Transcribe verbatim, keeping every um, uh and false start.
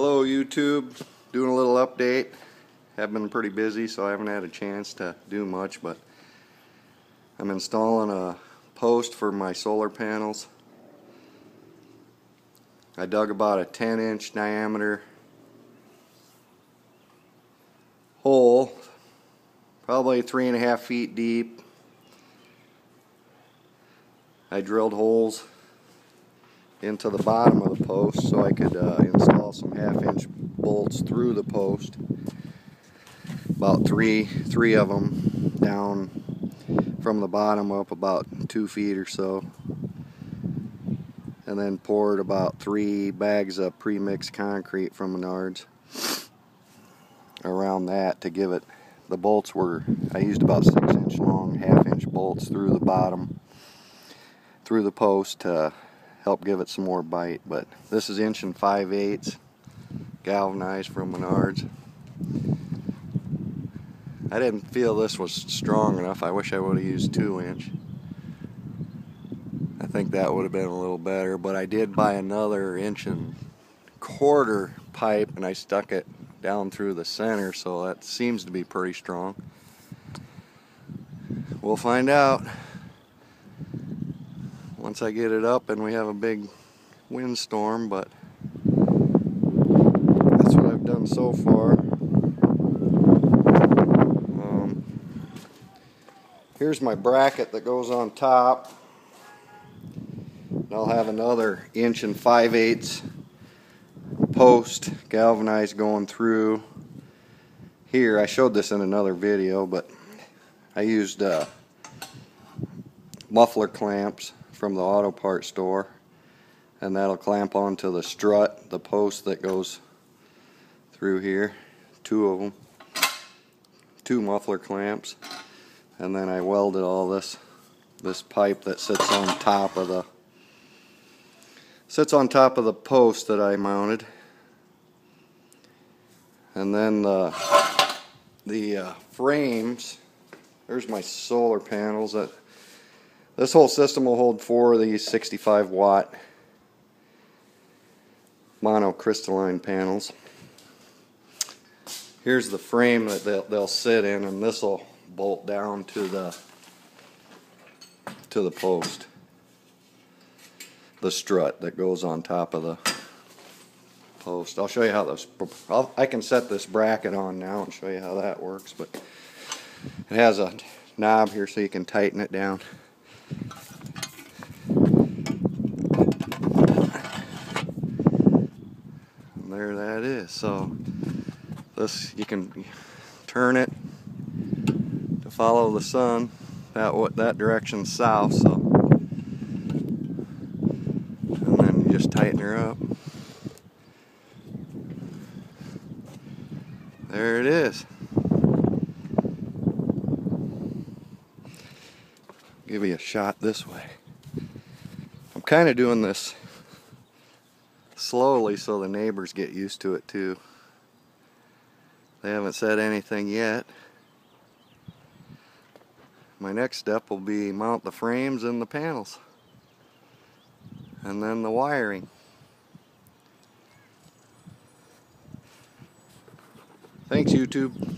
Hello YouTube, doing a little update. Have been pretty busy, so I haven't had a chance to do much, but I'm installing a post for my solar panels. I dug about a ten inch diameter hole, probably three and a half feet deep. I drilled holes into the bottom of the post so I could uh, install some half-inch bolts through the post, about three three of them down from the bottom up about two feet or so, and then poured about three bags of pre-mixed concrete from Menards around that to give it. The bolts were, I used about six inch long half-inch bolts through the bottom, through the post, to help give it some more bite. But this is inch and five eighths galvanized from Menards. I didn't feel this was strong enough. I wish I would have used two inch. I think that would have been a little better, but I did buy another inch and quarter pipe and I stuck it down through the center, so that seems to be pretty strong. We'll find out. Once I get it up and we have a big windstorm, but that's what I've done so far. Um, here's my bracket that goes on top. And I'll have another inch and five eighths post galvanized going through here. I showed this in another video, but I used uh, muffler clamps from the auto part store, and that'll clamp onto the strut, the post that goes through here. Two of them, two muffler clamps, and then I welded all this this pipe that sits on top of the sits on top of the post that I mounted, and then the the uh, frames. There's my solar panels. That This whole system will hold four of these sixty-five watt monocrystalline panels. Here's the frame that they'll, they'll sit in, and this will bolt down to the to the post, the strut that goes on top of the post. I'll show you how this. I'll, I can set this bracket on now and show you how that works. But it has a knob here so you can tighten it down. And there that is. So this, you can turn it to follow the sun that what that direction south, so, and then you just tighten her up. There it is. Give you a shot this way. I'm kind of doing this slowly so the neighbors get used to it too. They haven't said anything yet. My next step will be mount the frames and the panels, and then the wiring. Thanks YouTube.